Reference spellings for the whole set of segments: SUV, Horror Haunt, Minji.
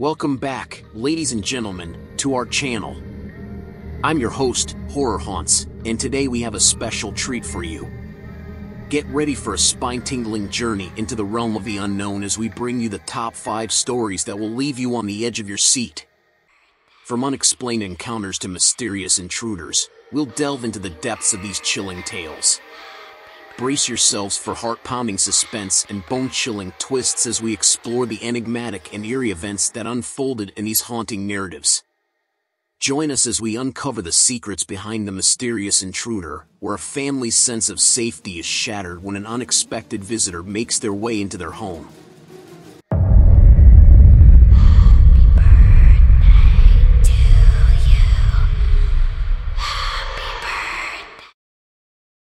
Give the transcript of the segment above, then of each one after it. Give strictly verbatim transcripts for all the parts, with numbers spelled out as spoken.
Welcome back, ladies and gentlemen, to our channel. I'm your host, Horror Haunts, and today we have a special treat for you. Get ready for a spine-tingling journey into the realm of the unknown as we bring you the top five stories that will leave you on the edge of your seat. From unexplained encounters to mysterious intruders, we'll delve into the depths of these chilling tales. Brace yourselves for heart-pounding suspense and bone-chilling twists as we explore the enigmatic and eerie events that unfolded in these haunting narratives. Join us as we uncover the secrets behind the mysterious intruder, where a family's sense of safety is shattered when an unexpected visitor makes their way into their home.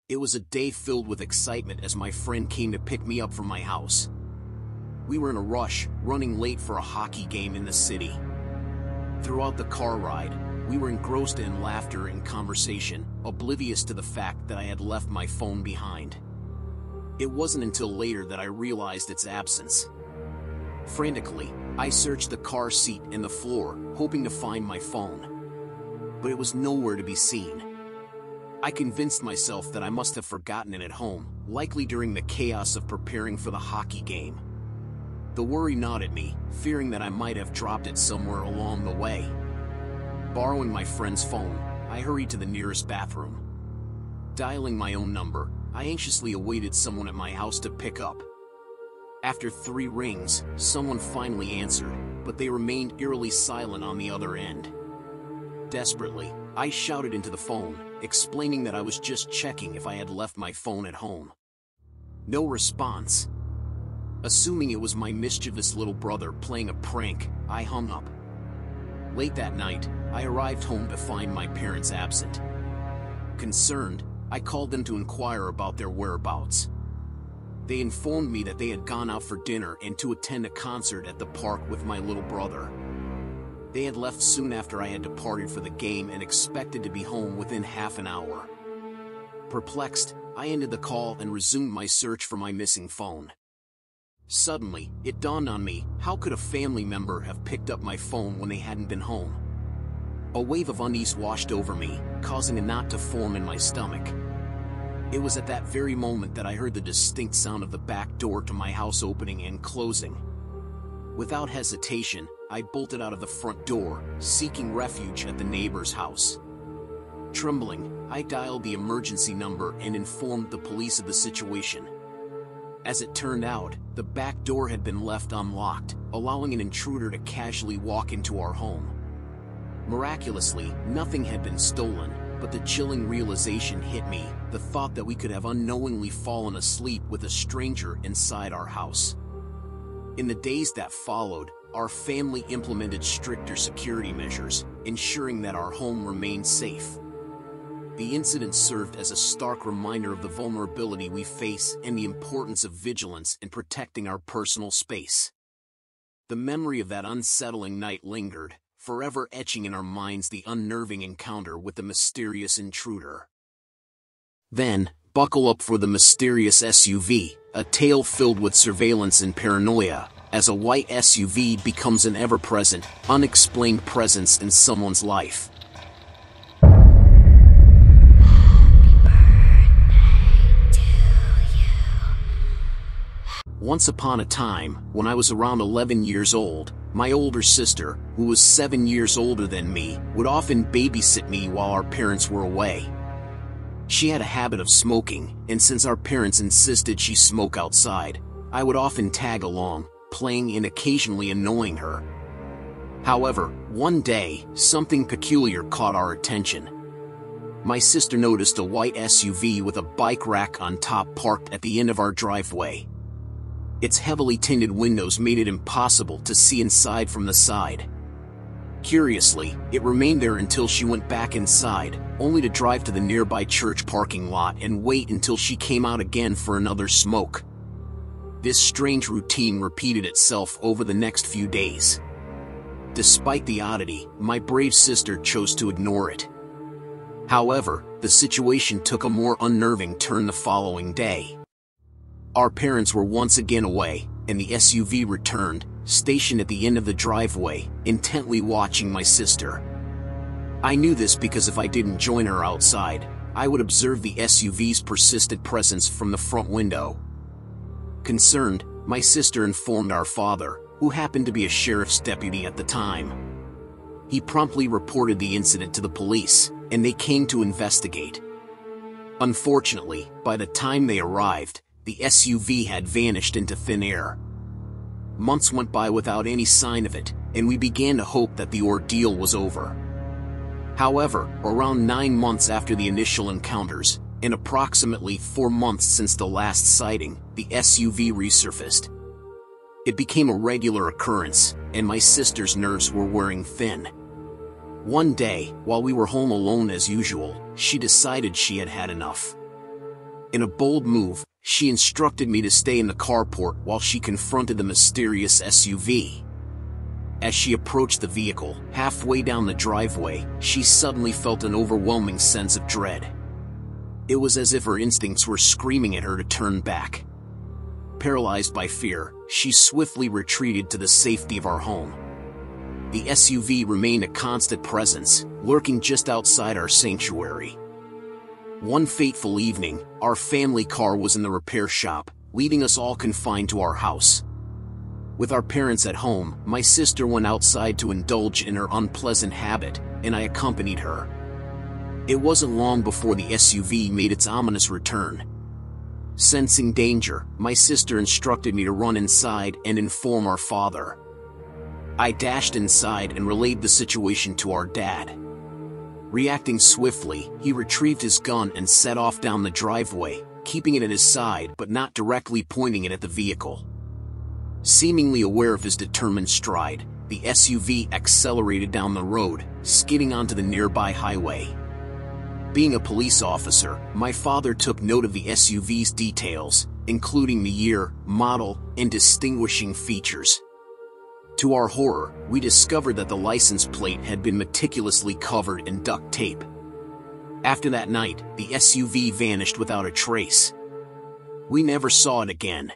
It was a day filled with excitement as my friend came to pick me up from my house. We were in a rush, running late for a hockey game in the city. Throughout the car ride, we were engrossed in laughter and conversation, oblivious to the fact that I had left my phone behind. It wasn't until later that I realized its absence. Frantically, I searched the car seat and the floor, hoping to find my phone. But it was nowhere to be seen. I convinced myself that I must have forgotten it at home, likely during the chaos of preparing for the hockey game. The worry gnawed at me, fearing that I might have dropped it somewhere along the way. Borrowing my friend's phone, I hurried to the nearest bathroom. Dialing my own number, I anxiously awaited someone at my house to pick up. After three rings, someone finally answered, but they remained eerily silent on the other end. Desperately, I shouted into the phone, explaining that I was just checking if I had left my phone at home. No response. Assuming it was my mischievous little brother playing a prank, I hung up. Late that night, I arrived home to find my parents absent. Concerned, I called them to inquire about their whereabouts. They informed me that they had gone out for dinner and to attend a concert at the park with my little brother. They had left soon after I had departed for the game and expected to be home within half an hour. Perplexed, I ended the call and resumed my search for my missing phone. Suddenly, it dawned on me, how could a family member have picked up my phone when they hadn't been home? A wave of unease washed over me, causing a knot to form in my stomach. It was at that very moment that I heard the distinct sound of the back door to my house opening and closing. Without hesitation, I bolted out of the front door, seeking refuge at the neighbor's house. Trembling, I dialed the emergency number and informed the police of the situation. As it turned out, the back door had been left unlocked, allowing an intruder to casually walk into our home. Miraculously, nothing had been stolen, but the chilling realization hit me, the thought that we could have unknowingly fallen asleep with a stranger inside our house. In the days that followed, our family implemented stricter security measures, ensuring that our home remained safe. The incident served as a stark reminder of the vulnerability we face and the importance of vigilance in protecting our personal space. The memory of that unsettling night lingered, forever etching in our minds the unnerving encounter with the mysterious intruder. Then, buckle up for the mysterious S U V, a tale filled with surveillance and paranoia, as a white S U V becomes an ever-present, unexplained presence in someone's life. Happy birthday to you. Once upon a time, when I was around eleven years old, my older sister, who was seven years older than me, would often babysit me while our parents were away. She had a habit of smoking, and since our parents insisted she smoke outside, I would often tag along, playing and occasionally annoying her. However, one day, something peculiar caught our attention. My sister noticed a white S U V with a bike rack on top parked at the end of our driveway. Its heavily tinted windows made it impossible to see inside from the side. Curiously, it remained there until she went back inside, only to drive to the nearby church parking lot and wait until she came out again for another smoke. This strange routine repeated itself over the next few days. Despite the oddity, my brave sister chose to ignore it. However, the situation took a more unnerving turn the following day. Our parents were once again away, and the S U V returned, stationed at the end of the driveway, intently watching my sister. I knew this because if I didn't join her outside, I would observe the S U V's persistent presence from the front window. Concerned, my sister informed our father, who happened to be a sheriff's deputy at the time. He promptly reported the incident to the police, and they came to investigate. Unfortunately, by the time they arrived, the S U V had vanished into thin air. Months went by without any sign of it, and we began to hope that the ordeal was over. However, around nine months after the initial encounters, and approximately four months since the last sighting, the S U V resurfaced. It became a regular occurrence, and my sister's nerves were wearing thin. One day, while we were home alone as usual, she decided she had had enough. In a bold move, she instructed me to stay in the carport while she confronted the mysterious S U V. As she approached the vehicle, halfway down the driveway, she suddenly felt an overwhelming sense of dread. It was as if her instincts were screaming at her to turn back. Paralyzed by fear, she swiftly retreated to the safety of our home. The S U V remained a constant presence, lurking just outside our sanctuary. One fateful evening, our family car was in the repair shop, leaving us all confined to our house. With our parents at home, my sister went outside to indulge in her unpleasant habit, and I accompanied her. It wasn't long before the S U V made its ominous return. Sensing danger, my sister instructed me to run inside and inform our father. I dashed inside and relayed the situation to our dad. Reacting swiftly, he retrieved his gun and set off down the driveway, keeping it at his side but not directly pointing it at the vehicle. Seemingly aware of his determined stride, the S U V accelerated down the road, skidding onto the nearby highway. Being a police officer, my father took note of the S U V's details, including the year, model, and distinguishing features. To our horror, we discovered that the license plate had been meticulously covered in duct tape. After that night, the S U V vanished without a trace. We never saw it again.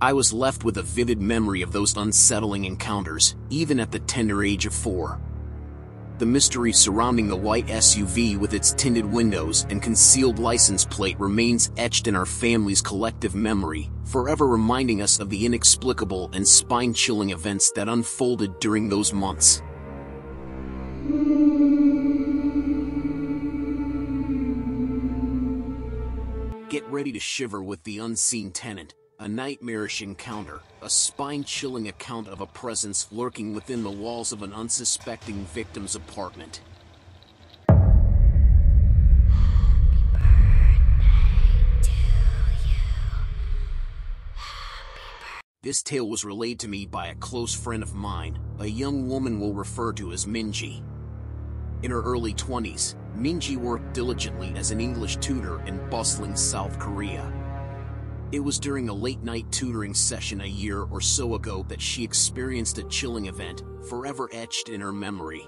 I was left with a vivid memory of those unsettling encounters, even at the tender age of four. The mystery surrounding the white S U V with its tinted windows and concealed license plate remains etched in our family's collective memory, forever reminding us of the inexplicable and spine-chilling events that unfolded during those months. Get ready to shiver with The Unseen Tenant, a nightmarish encounter, a spine-chilling account of a presence lurking within the walls of an unsuspecting victim's apartment. This tale was relayed to me by a close friend of mine, a young woman we'll refer to as Minji. In her early twenties, Minji worked diligently as an English tutor in bustling South Korea. It was during a late-night tutoring session a year or so ago that she experienced a chilling event, forever etched in her memory.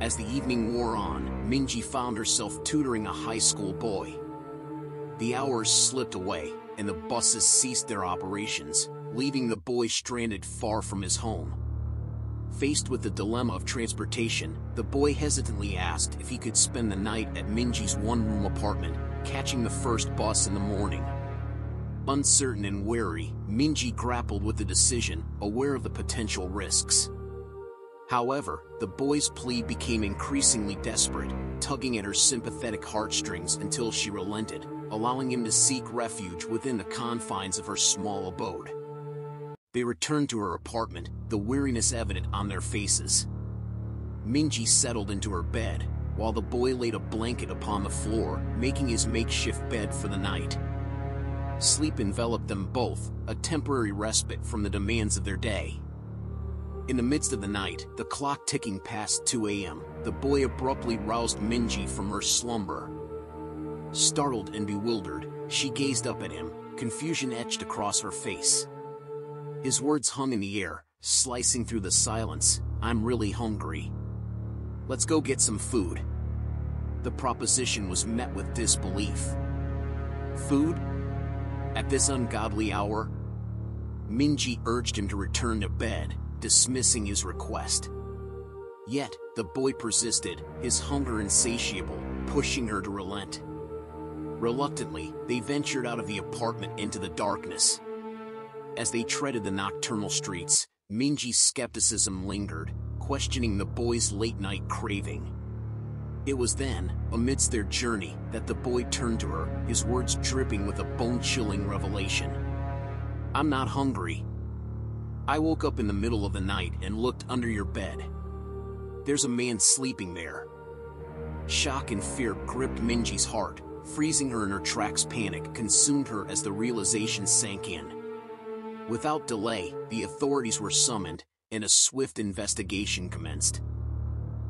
As the evening wore on, Minji found herself tutoring a high school boy. The hours slipped away, and the buses ceased their operations, leaving the boy stranded far from his home. Faced with the dilemma of transportation, the boy hesitantly asked if he could spend the night at Minji's one-room apartment, catching the first bus in the morning. Uncertain and wary, Minji grappled with the decision, aware of the potential risks. However, the boy's plea became increasingly desperate, tugging at her sympathetic heartstrings until she relented, allowing him to seek refuge within the confines of her small abode. They returned to her apartment, the weariness evident on their faces. Minji settled into her bed, while the boy laid a blanket upon the floor, making his makeshift bed for the night. Sleep enveloped them both, a temporary respite from the demands of their day. In the midst of the night, the clock ticking past two A M, the boy abruptly roused Minji from her slumber. Startled and bewildered, she gazed up at him, confusion etched across her face. His words hung in the air, slicing through the silence, "I'm really hungry. Let's go get some food." The proposition was met with disbelief. Food? At this ungodly hour? Minji urged him to return to bed, dismissing his request. Yet, the boy persisted, his hunger insatiable, pushing her to relent. Reluctantly, they ventured out of the apartment into the darkness. As they treaded the nocturnal streets, Minji's skepticism lingered, questioning the boy's late-night craving. It was then, amidst their journey, that the boy turned to her, his words dripping with a bone-chilling revelation. "I'm not hungry. I woke up in the middle of the night and looked under your bed. There's a man sleeping there." Shock and fear gripped Minji's heart, freezing her in her tracks. Panic consumed her as the realization sank in. Without delay, the authorities were summoned, and a swift investigation commenced.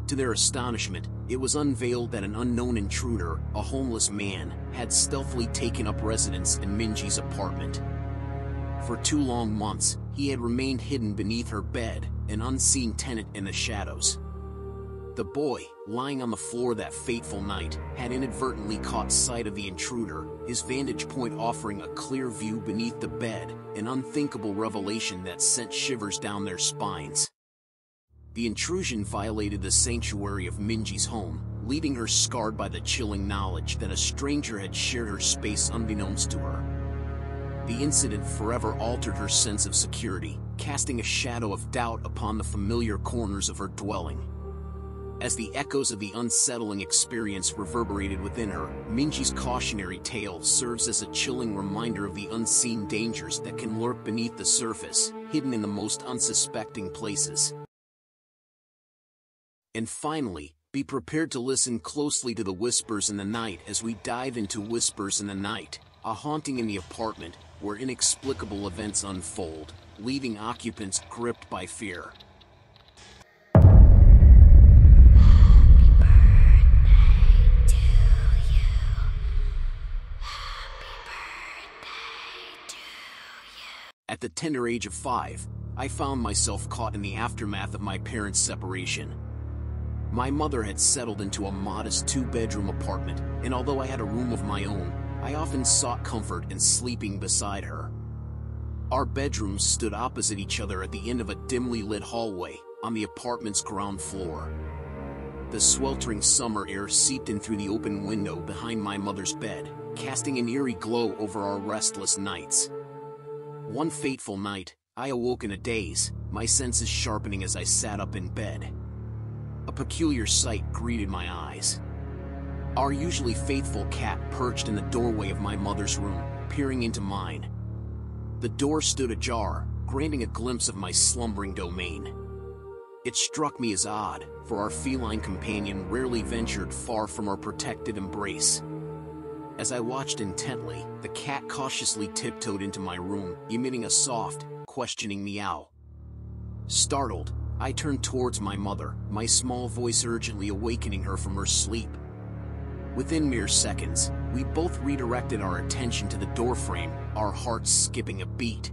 To their astonishment, it was unveiled that an unknown intruder, a homeless man, had stealthily taken up residence in Minji's apartment. For two long months, he had remained hidden beneath her bed, an unseen tenant in the shadows. The boy, lying on the floor that fateful night, had inadvertently caught sight of the intruder, his vantage point offering a clear view beneath the bed, an unthinkable revelation that sent shivers down their spines. The intrusion violated the sanctuary of Minji's home, leaving her scarred by the chilling knowledge that a stranger had shared her space unbeknownst to her. The incident forever altered her sense of security, casting a shadow of doubt upon the familiar corners of her dwelling. As the echoes of the unsettling experience reverberated within her, Minji's cautionary tale serves as a chilling reminder of the unseen dangers that can lurk beneath the surface, hidden in the most unsuspecting places. And finally, be prepared to listen closely to the whispers in the night as we dive into Whispers in the Night, a haunting in the apartment where inexplicable events unfold, leaving occupants gripped by fear. At the tender age of five, I found myself caught in the aftermath of my parents' separation. My mother had settled into a modest two-bedroom apartment, and although I had a room of my own, I often sought comfort in sleeping beside her. Our bedrooms stood opposite each other at the end of a dimly lit hallway on the apartment's ground floor. The sweltering summer air seeped in through the open window behind my mother's bed, casting an eerie glow over our restless nights. One fateful night, I awoke in a daze, my senses sharpening as I sat up in bed. A peculiar sight greeted my eyes. Our usually faithful cat perched in the doorway of my mother's room, peering into mine. The door stood ajar, granting a glimpse of my slumbering domain. It struck me as odd, for our feline companion rarely ventured far from our protective embrace. As I watched intently, the cat cautiously tiptoed into my room, emitting a soft, questioning meow. Startled, I turned towards my mother, my small voice urgently awakening her from her sleep. Within mere seconds, we both redirected our attention to the doorframe, our hearts skipping a beat.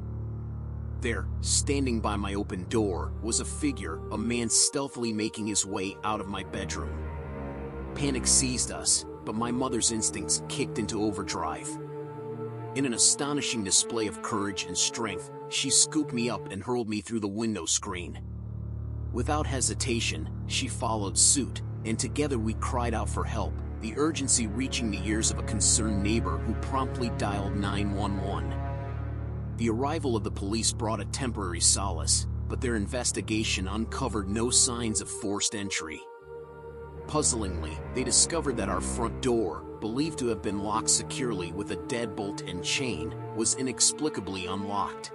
There, standing by my open door, was a figure, a man stealthily making his way out of my bedroom. Panic seized us, but my mother's instincts kicked into overdrive. In an astonishing display of courage and strength, she scooped me up and hurled me through the window screen. Without hesitation, she followed suit, and together we cried out for help, the urgency reaching the ears of a concerned neighbor who promptly dialed nine one one. The arrival of the police brought a temporary solace, but their investigation uncovered no signs of forced entry. Puzzlingly, they discovered that our front door, believed to have been locked securely with a deadbolt and chain, was inexplicably unlocked.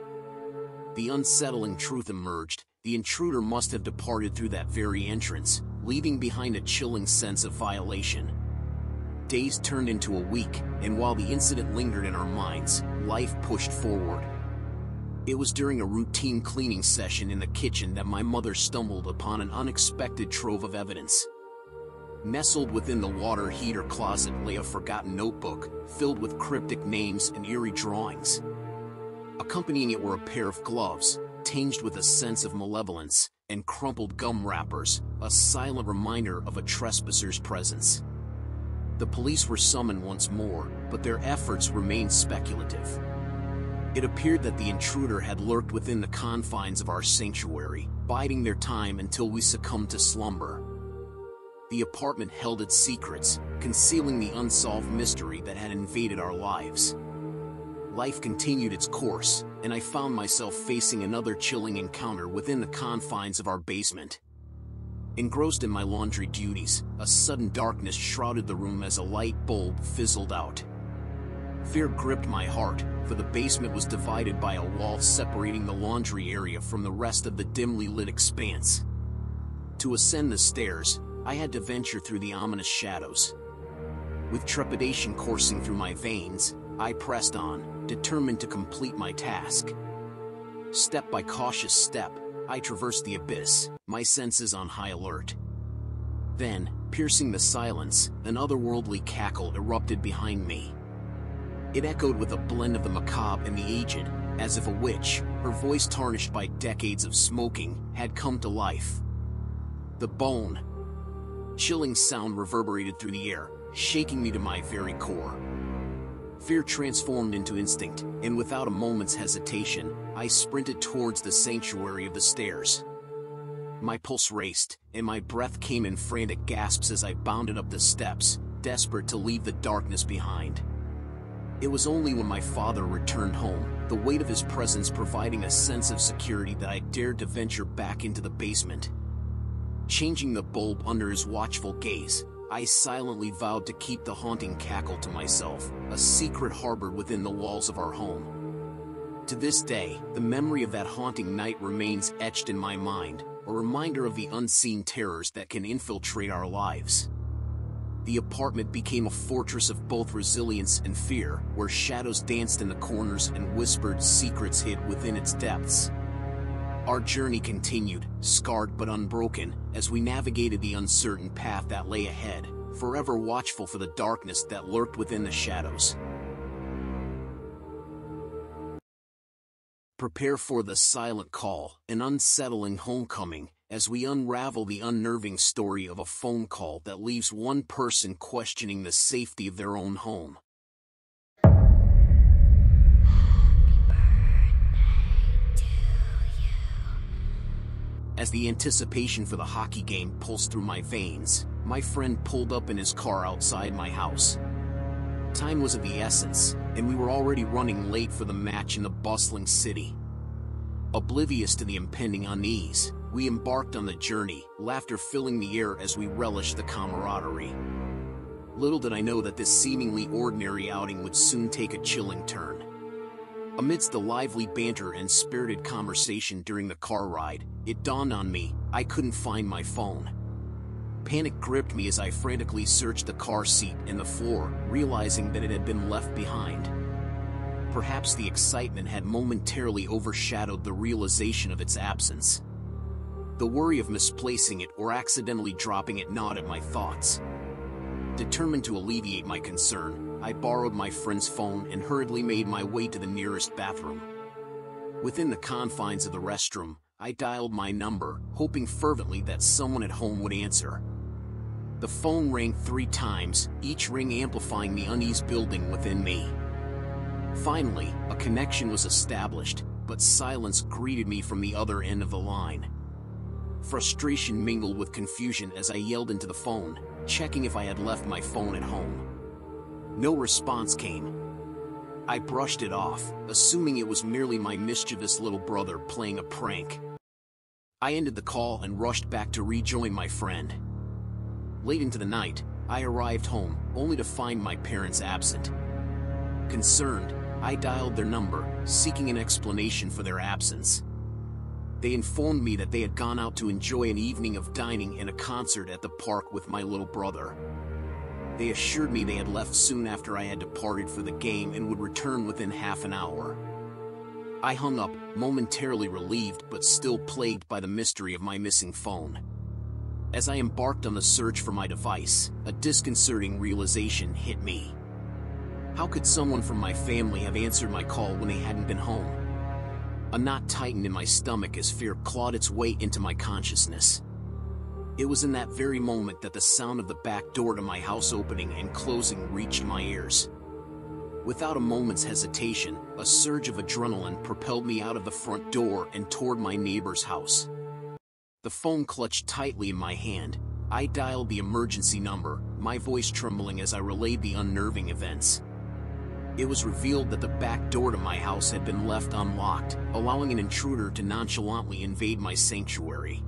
The unsettling truth emerged: the intruder must have departed through that very entrance, leaving behind a chilling sense of violation. Days turned into a week, and while the incident lingered in our minds, life pushed forward. It was during a routine cleaning session in the kitchen that my mother stumbled upon an unexpected trove of evidence. Nestled within the water heater closet lay a forgotten notebook, filled with cryptic names and eerie drawings. Accompanying it were a pair of gloves, tinged with a sense of malevolence, and crumpled gum wrappers, a silent reminder of a trespasser's presence. The police were summoned once more, but their efforts remained speculative. It appeared that the intruder had lurked within the confines of our sanctuary, biding their time until we succumbed to slumber. The apartment held its secrets, concealing the unsolved mystery that had invaded our lives. Life continued its course, and I found myself facing another chilling encounter within the confines of our basement. Engrossed in my laundry duties, a sudden darkness shrouded the room as a light bulb fizzled out. Fear gripped my heart, for the basement was divided by a wall separating the laundry area from the rest of the dimly lit expanse. To ascend the stairs, I had to venture through the ominous shadows. With trepidation coursing through my veins, I pressed on, determined to complete my task. Step by cautious step, I traversed the abyss, my senses on high alert. Then, piercing the silence, an otherworldly cackle erupted behind me. It echoed with a blend of the macabre and the aged, as if a witch, her voice tarnished by decades of smoking, had come to life. The bone, chilling sound reverberated through the air, shaking me to my very core. Fear transformed into instinct, and without a moment's hesitation, I sprinted towards the sanctuary of the stairs. My pulse raced, and my breath came in frantic gasps as I bounded up the steps, desperate to leave the darkness behind. It was only when my father returned home, the weight of his presence providing a sense of security, that I dared to venture back into the basement. Changing the bulb under his watchful gaze, I silently vowed to keep the haunting cackle to myself, a secret harbored within the walls of our home. To this day, the memory of that haunting night remains etched in my mind, a reminder of the unseen terrors that can infiltrate our lives. The apartment became a fortress of both resilience and fear, where shadows danced in the corners and whispered secrets hid within its depths. Our journey continued, scarred but unbroken, as we navigated the uncertain path that lay ahead, forever watchful for the darkness that lurked within the shadows. Prepare for the silent call, an unsettling homecoming, as we unravel the unnerving story of a phone call that leaves one person questioning the safety of their own home. As the anticipation for the hockey game pulsed through my veins, my friend pulled up in his car outside my house. Time was of the essence, and we were already running late for the match in the bustling city. Oblivious to the impending unease, we embarked on the journey, laughter filling the air as we relished the camaraderie. Little did I know that this seemingly ordinary outing would soon take a chilling turn. Amidst the lively banter and spirited conversation during the car ride, it dawned on me, I couldn't find my phone. Panic gripped me as I frantically searched the car seat and the floor, realizing that it had been left behind. Perhaps the excitement had momentarily overshadowed the realization of its absence. The worry of misplacing it or accidentally dropping it gnawed at my thoughts. Determined to alleviate my concern, I borrowed my friend's phone and hurriedly made my way to the nearest bathroom. Within the confines of the restroom, I dialed my number, hoping fervently that someone at home would answer. The phone rang three times, each ring amplifying the unease building within me. Finally, a connection was established, but silence greeted me from the other end of the line. Frustration mingled with confusion as I yelled into the phone, checking if I had left my phone at home. No response came. I brushed it off, assuming it was merely my mischievous little brother playing a prank. I ended the call and rushed back to rejoin my friend. Late into the night, I arrived home, only to find my parents absent. Concerned, I dialed their number, seeking an explanation for their absence. They informed me that they had gone out to enjoy an evening of dining and a concert at the park with my little brother. They assured me they had left soon after I had departed for the game and would return within half an hour. I hung up, momentarily relieved but still plagued by the mystery of my missing phone. As I embarked on the search for my device, a disconcerting realization hit me. How could someone from my family have answered my call when they hadn't been home? A knot tightened in my stomach as fear clawed its way into my consciousness. It was in that very moment that the sound of the back door to my house opening and closing reached my ears. Without a moment's hesitation, a surge of adrenaline propelled me out of the front door and toward my neighbor's house. The phone clutched tightly in my hand. I dialed the emergency number, my voice trembling as I relayed the unnerving events. It was revealed that the back door to my house had been left unlocked, allowing an intruder to nonchalantly invade my sanctuary.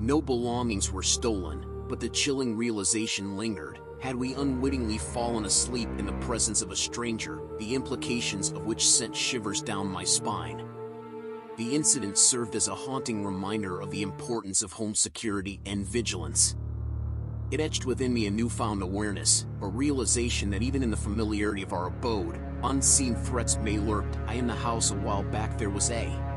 No belongings were stolen, but the chilling realization lingered. Had we unwittingly fallen asleep in the presence of a stranger, the implications of which sent shivers down my spine. The incident served as a haunting reminder of the importance of home security and vigilance. It etched within me a newfound awareness, a realization that even in the familiarity of our abode, unseen threats may lurk. I in the house a while back there was a